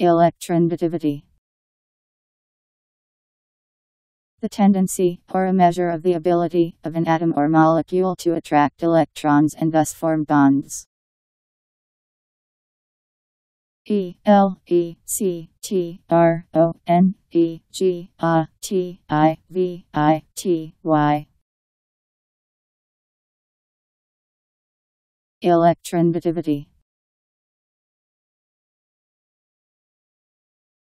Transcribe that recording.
Electronegativity. The tendency, or a measure of the ability, of an atom or molecule to attract electrons and thus form bonds. Electronegativity. Electronegativity.